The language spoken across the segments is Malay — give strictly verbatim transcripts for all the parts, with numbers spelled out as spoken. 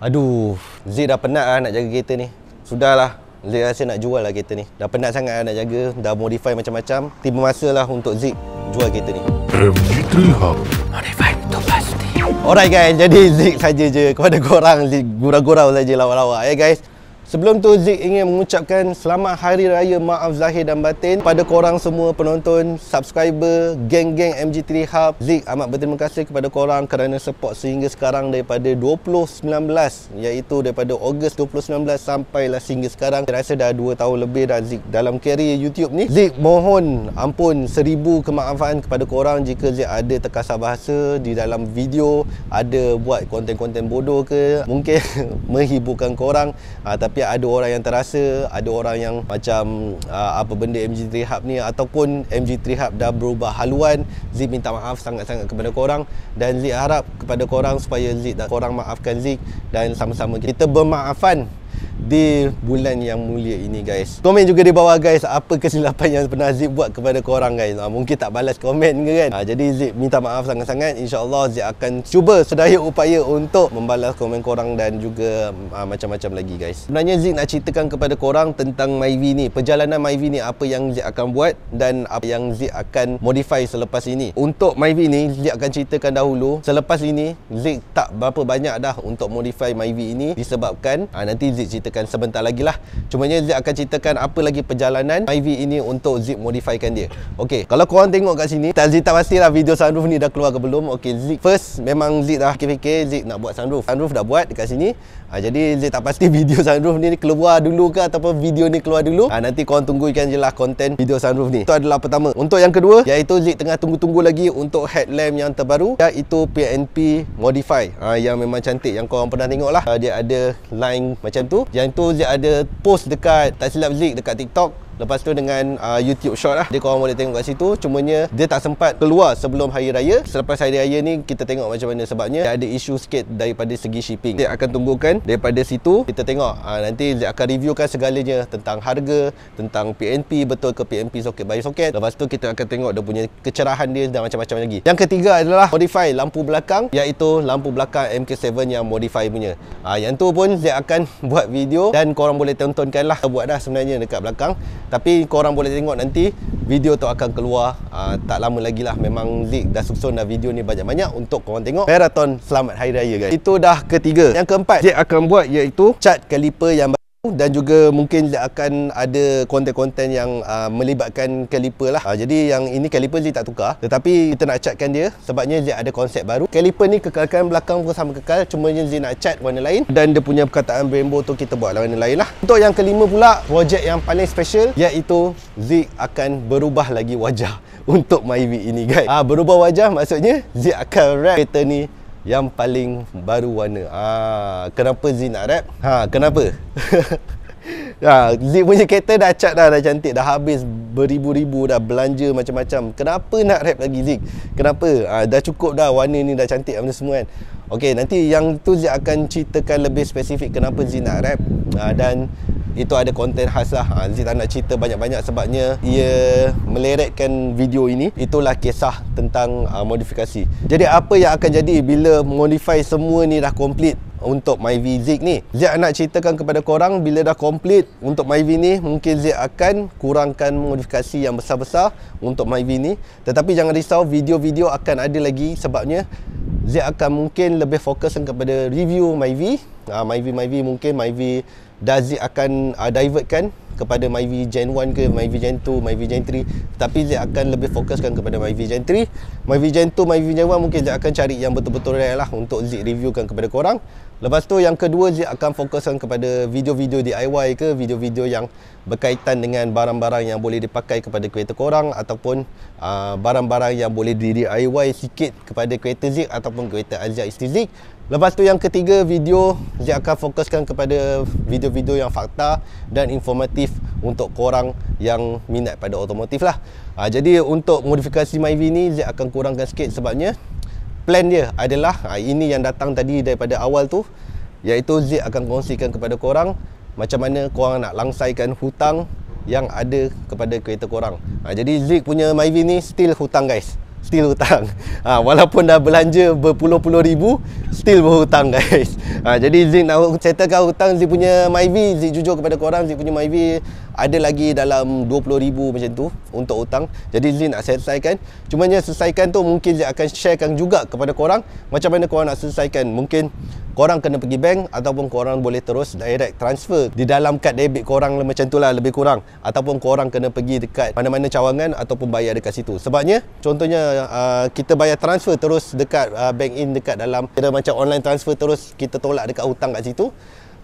Aduh, Zik dah penat lah nak jaga kereta ni. Sudahlah, Zik rasa nak jual lah kereta ni. Dah penat sangat lah nak jaga, dah modify macam-macam. Tiba masa lah untuk Zik jual kereta ni. M G three hub modify tu pasti. Alright guys, jadi Zik saja je kepada korang, Zik gurau-gurau saja lawak-lawak ya guys. Sebelum tu, Zik ingin mengucapkan selamat Hari Raya Maaf Zahir dan Batin pada korang semua penonton, subscriber, geng-geng M G three hub. Zik amat berterima kasih kepada korang kerana support sehingga sekarang daripada dua ribu sembilan belas, iaitu daripada Ogos dua ribu sembilan belas sampailah sehingga sekarang. Saya rasa dah dua tahun lebih dah Zik dalam karier YouTube ni. Zik mohon ampun seribu kemaafan kepada korang jika Zik ada terkasar bahasa di dalam video, ada buat konten-konten bodoh ke, mungkin menghiburkan korang. Ha, tapi ada orang yang terasa, ada orang yang macam uh, apa benda M G three hub ni, ataupun M G three hub dah berubah haluan. Zik minta maaf sangat-sangat kepada korang, dan Zik harap kepada korang supaya Zik dan korang maafkan Zik, dan sama-sama kita bermaafan di bulan yang mulia ini guys. Komen juga di bawah guys, apa kesilapan yang pernah Zik buat kepada korang guys. ha, Mungkin tak balas komen ke kan. ha, Jadi Zik minta maaf sangat-sangat. InsyaAllah Zik akan cuba sedaya upaya untuk membalas komen korang dan juga ha, macam-macam lagi guys. Sebenarnya Zik nak ceritakan kepada korang tentang Myvi ni, perjalanan Myvi ni, apa yang Zik akan buat dan apa yang Zik akan modify selepas ini. Untuk Myvi ni Zik akan ceritakan dahulu. Selepas ini Zik tak berapa banyak dah untuk modify Myvi ini, disebabkan ha, nanti Zik cerita sebentar lagi lah. Cumanya Zik akan ceritakan apa lagi perjalanan Myvi ini untuk Zik modifykan dia. Okey, kalau korang tengok kat sini, tak Zik tak pastilah video sunroof ni dah keluar ke belum. Okey, Zik first memang Zik dah fikir-fikir Zik nak buat sunroof. Sunroof dah buat dekat sini. Ha, jadi Zik tak pasti video sunroof ni keluar dulu ke ataupun video ni keluar dulu. Ha, nanti korang tunggukan je lah konten video sunroof ni. Itu adalah pertama. Untuk yang kedua, iaitu Zik tengah tunggu-tunggu lagi untuk headlamp yang terbaru, iaitu P N P modify. Ha, yang memang cantik yang korang pernah tengok lah. Ha, dia ada line macam tu. Yang tu Zik ada post dekat, tak silap Zik, dekat TikTok. Lepas tu dengan uh, YouTube short lah, dia korang boleh tengok kat situ. Cumanya dia tak sempat keluar sebelum Hari Raya. Selepas Hari Raya ni kita tengok macam mana, sebabnya dia ada isu sikit daripada segi shipping. Zik akan tunggukan daripada situ. Kita tengok uh, nanti Zik akan reviewkan segalanya, tentang harga, tentang P N P, betul ke P N P soket by soket. Lepas tu kita akan tengok dia punya kecerahan dia dan macam-macam lagi. Yang ketiga adalah modify lampu belakang, iaitu lampu belakang M K seven yang modify punya. uh, Yang tu pun Zik akan buat video dan korang boleh tontonkan lah. Buat dah sebenarnya dekat belakang, tapi korang boleh tengok nanti video tu akan keluar aa, tak lama lagi lah. Memang Zik dah susun dah video ni banyak-banyak untuk korang tengok. Marathon Selamat Hari Raya guys. Itu dah ketiga. Yang keempat Zik akan buat iaitu cat kaliper yang baru, dan juga mungkin Zik akan ada konten-konten yang aa, melibatkan kaliper lah. aa, Jadi yang ini kaliper Zik tak tukar, tetapi kita nak catkan dia sebabnya Zik ada konsep baru. Kaliper ni kekalkan belakang pun sama kekal, cuma Zik nak cat warna lain, dan dia punya perkataan rainbow tu kita buat warna lain lah. Untuk yang kelima pula, projek yang paling special, iaitu Zik akan berubah lagi wajah untuk Myvi ini guys. Ah, berubah wajah maksudnya Zik akan wrap kereta ni yang paling baru warna. Ah, kenapa Zik nak wrap? Ha, kenapa? Ha, Zik punya kereta dah cat dah, dah cantik, dah habis beribu-ribu, dah belanja macam-macam. Kenapa nak wrap lagi Zik? Kenapa? Ha, dah cukup dah, warna ni dah cantik benda semua kan. Okey, nanti yang tu Zik akan ceritakan lebih spesifik kenapa Zik nak wrap. Ha, dan itu ada konten khas lah. ha, Zik tak nak cerita banyak-banyak sebabnya ia meleretkan video ini. Itulah kisah tentang uh, modifikasi. Jadi apa yang akan jadi bila modify semua ni dah complete untuk Myvi Zik ni? Zik nak ceritakan kepada korang bila dah complete untuk Myvi ni. Mungkin Zik akan kurangkan modifikasi yang besar-besar untuk Myvi ni, tetapi jangan risau, video-video akan ada lagi sebabnya Zik akan mungkin lebih fokus kepada review Myvi. ha, Myvi Myvi mungkin Myvi dah Zik akan uh, divertkan kepada Myvi Gen one ke, Myvi Gen two, Myvi Gen three, tapi Zik akan lebih fokuskan kepada Myvi Gen three. Myvi Gen two, Myvi Gen one mungkin Zik akan cari yang betul-betul rare lah untuk Zik reviewkan kepada korang. Lepas tu yang kedua, Zik akan fokuskan kepada video-video D I Y ke, video-video yang berkaitan dengan barang-barang yang boleh dipakai kepada kereta korang, ataupun uh, barang-barang yang boleh di D I Y sikit kepada kereta Zik ataupun kereta Azia Isti Zik. Lepas tu yang ketiga video, Zik akan fokuskan kepada video-video yang fakta dan informatif untuk korang yang minat pada otomotif lah. ha, Jadi untuk modifikasi Myvi ni Zik akan kurangkan sikit sebabnya plan dia adalah ha, ini yang datang tadi daripada awal tu, iaitu Zik akan kongsikan kepada korang macam mana korang nak langsaikan hutang yang ada kepada kereta korang. ha, Jadi Zik punya Myvi ni still hutang guys. still hutang. Ha, walaupun dah belanja berpuluh-puluh ribu, still berhutang guys. Ha, jadi Zik nak settlekan hutang Zik punya Myvi. Zik jujur kepada korang, Zik punya Myvi ada lagi dalam dua puluh ribu macam tu untuk hutang. Jadi Zik nak selesaikan. Cuma nya selesaikan tu mungkin Zik akan sharekan juga kepada korang macam mana korang nak selesaikan. Mungkin korang kena pergi bank, ataupun korang boleh terus direct transfer di dalam kad debit korang macam tu lah lebih kurang. Ataupun korang kena pergi dekat mana-mana cawangan ataupun bayar dekat situ. Sebabnya contohnya Uh, kita bayar transfer terus dekat uh, bank in dekat dalam kira macam online transfer, terus kita tolak dekat hutang kat situ,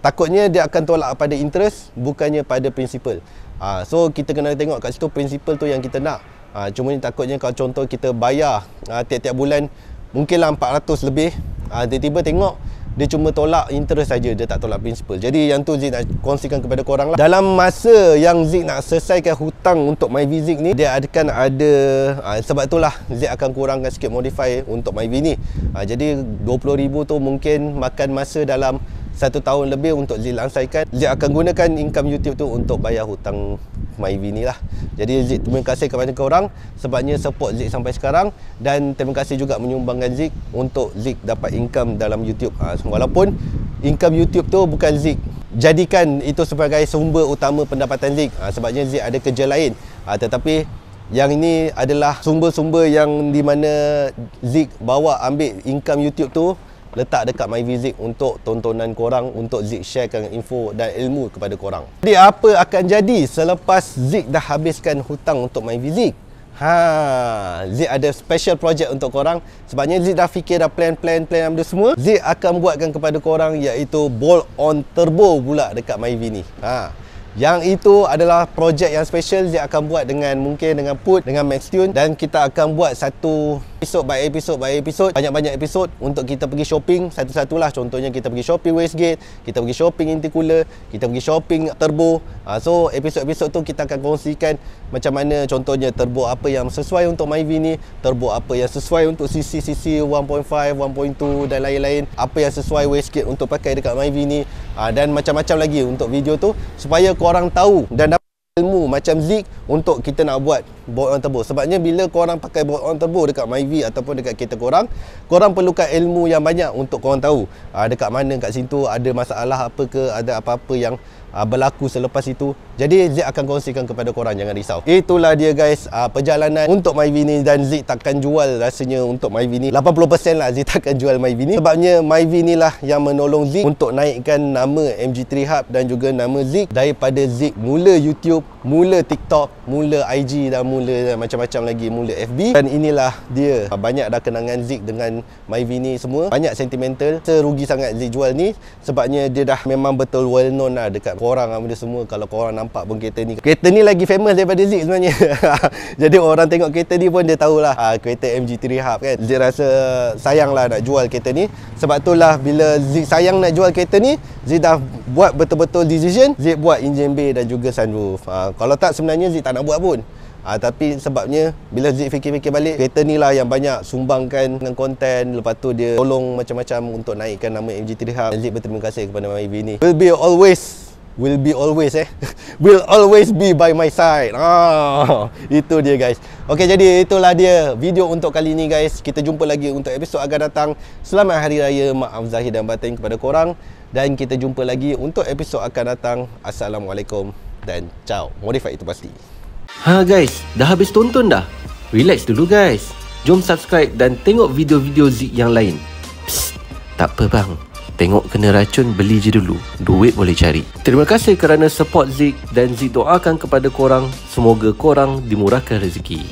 takutnya dia akan tolak pada interest bukannya pada principal. Uh, so kita kena tengok kat situ principal tu yang kita nak. Uh, cuma takutnya kalau contoh kita bayar uh, tiap-tiap bulan mungkinlah empat ratus lebih, uh, tiba-tiba tengok dia cuma tolak interest saja, dia tak tolak principal. Jadi yang tu Zik nak kongsikan kepada korang lah. Dalam masa yang Zik nak selesaikan hutang untuk Myvi Zik ni, dia akan ada aa, sebab itulah Zik akan kurangkan sikit modify untuk Myvi ni. Aa, jadi dua puluh ribu tu mungkin makan masa dalam satu tahun lebih untuk Zik langsaikan. Zik akan gunakan income YouTube tu untuk bayar hutang Myvi ni lah. Jadi Zik terima kasih kepada korang sebabnya support Zik sampai sekarang, dan terima kasih juga menyumbangkan Zik untuk Zik dapat income dalam YouTube. Ha, walaupun income YouTube tu bukan Zik jadikan itu sebagai sumber utama pendapatan Zik, ha, sebabnya Zik ada kerja lain, ha, tetapi yang ini adalah sumber-sumber yang di mana Zik bawa ambil income YouTube tu letak dekat Myvi Zik untuk tontonan korang, untuk Zik sharekan info dan ilmu kepada korang. Jadi apa akan jadi selepas Zik dah habiskan hutang untuk Myvi Zik? Ha, Zik ada special project untuk korang. Sebabnya Zik dah fikir dah plan-plan-plan benda semua. Zik akan buatkan kepada korang iaitu bolt on turbo pula dekat Myvi ni. Ha, yang itu adalah projek yang special Zik akan buat dengan mungkin dengan Put, dengan Max Tune, dan kita akan buat satu episod by episod by episod, banyak-banyak episod untuk kita pergi shopping satu-satulah. Contohnya kita pergi shopping wastegate, kita pergi shopping intercooler, kita pergi shopping turbo. Ha, so episod-episod tu kita akan kongsikan macam mana contohnya turbo apa yang sesuai untuk Myvi ni, turbo apa yang sesuai untuk C C C C satu titik lima, satu titik dua dan lain-lain, apa yang sesuai wastegate untuk pakai dekat Myvi ni, ha, dan macam-macam lagi untuk video tu supaya korang tahu dan dapat ilmu macam Zik untuk kita nak buat bolt on turbo. Sebabnya bila korang pakai bolt on turbo dekat Myvi ataupun dekat kereta korang, korang perlukan ilmu yang banyak untuk korang tahu aa, dekat mana kat situ ada masalah apa ke, ada apa-apa yang aa, berlaku selepas itu. Jadi Zik akan kongsikan kepada korang, jangan risau. Itulah dia guys, aa, perjalanan untuk Myvi ni, dan Zik takkan jual rasanya untuk Myvi ni. lapan puluh peratus lah Zik takkan jual Myvi ni. Sebabnya Myvi ni lah yang menolong Zik untuk naikkan nama M G tiga hub dan juga nama Zik daripada Zik mula YouTube, mula TikTok, mula I G dan mula macam-macam lagi, mula F B. Dan inilah dia, banyak dah kenangan Zik dengan Myvi ni semua, banyak sentimental. Serugi sangat Zik jual ni sebabnya dia dah memang betul well known lah dekat korang lah benda semua. Kalau korang nampak pun kereta ni, kereta ni lagi famous daripada Zik sebenarnya. Jadi orang tengok kereta ni pun dia tahulah ha, kereta M G tiga hub kan. Zik rasa sayang lah nak jual kereta ni. Sebab itulah bila Zik sayang nak jual kereta ni, Zik dah buat betul-betul decision. Zik buat engine bay dan juga sunroof. Ha, kalau tak sebenarnya Zik tak nak buat pun. Ha, tapi sebabnya bila Zik fikir-fikir balik, kereta ni lah yang banyak sumbangkan dengan konten. Lepas tu dia tolong macam-macam untuk naikkan nama M G tiga hub. Zik berterima kasih kepada Myvi ni. Will be always, will be always eh will always be by my side. Ah, itu dia guys. Okey, jadi itulah dia video untuk kali ni guys. Kita jumpa lagi untuk episod akan datang. Selamat Hari Raya, maaf zahir dan batin kepada korang, dan kita jumpa lagi untuk episod akan datang. Assalamualaikum dan ciao. Modify itu pasti. Ha guys, dah habis tonton dah? Relax dulu guys. Jom subscribe dan tengok video-video Zik yang lain. Psst, tak apa bang, tengok kena racun beli je dulu, duit boleh cari. Terima kasih kerana support Zik, dan Zik doakan kepada korang semoga korang dimurahkan rezeki.